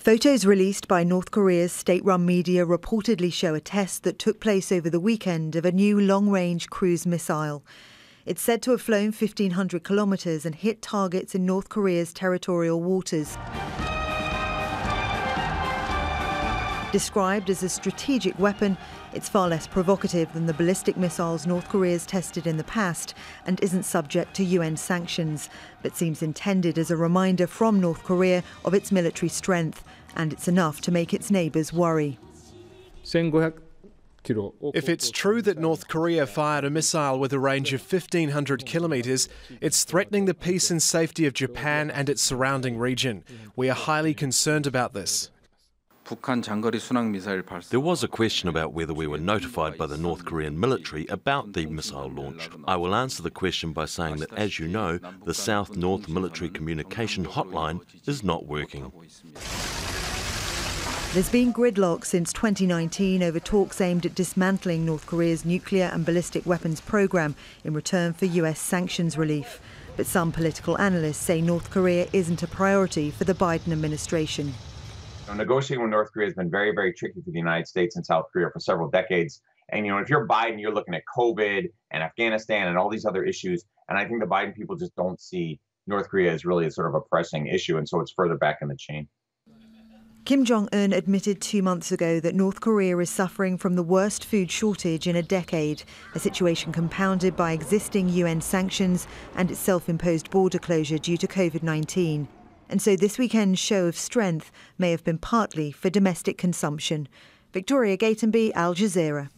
Photos released by North Korea's state-run media reportedly show a test that took place over the weekend of a new long-range cruise missile. It's said to have flown 1,500 kilometres and hit targets in North Korea's territorial waters. Described as a strategic weapon, it's far less provocative than the ballistic missiles North Korea's tested in the past and isn't subject to UN sanctions, but seems intended as a reminder from North Korea of its military strength, and it's enough to make its neighbours worry. If it's true that North Korea fired a missile with a range of 1,500 kilometres, it's threatening the peace and safety of Japan and its surrounding region. We are highly concerned about this. There was a question about whether we were notified by the North Korean military about the missile launch. I will answer the question by saying that, as you know, the South-North Military Communication Hotline is not working. There's been gridlock since 2019 over talks aimed at dismantling North Korea's nuclear and ballistic weapons program in return for US sanctions relief. But some political analysts say North Korea isn't a priority for the Biden administration. Negotiating with North Korea has been very, very tricky for the United States and South Korea for several decades. And, you know, if you're Biden, you're looking at COVID and Afghanistan and all these other issues. And I think the Biden people just don't see North Korea as really a sort of a pressing issue. And so it's further back in the chain. Kim Jong-un admitted 2 months ago that North Korea is suffering from the worst food shortage in a decade, a situation compounded by existing UN sanctions and its self-imposed border closure due to COVID-19. And so this weekend's show of strength may have been partly for domestic consumption. Victoria Gatenby, Al Jazeera.